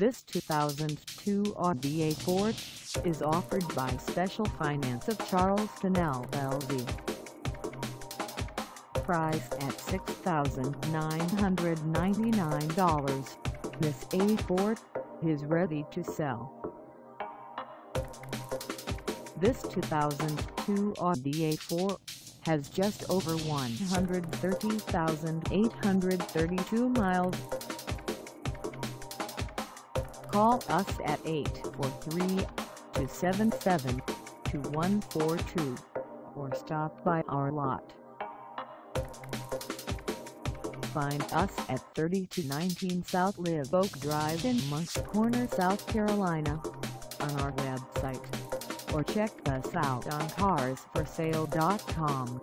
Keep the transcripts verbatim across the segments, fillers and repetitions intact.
This two thousand two Audi A four is offered by Special Finance of Charleston, L L C. Priced at six thousand nine hundred ninety-nine dollars, this A four is ready to sell. This two thousand two Audi A four has just over one hundred thirty thousand eight hundred thirty-two miles. Call us at eight four three, two seven seven, two one four two or stop by our lot. Find us at thirty-two nineteen South Live Oak Drive in Moncks Corner, South Carolina on our website, or check us out on cars for sale dot com.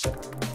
We'll be right back.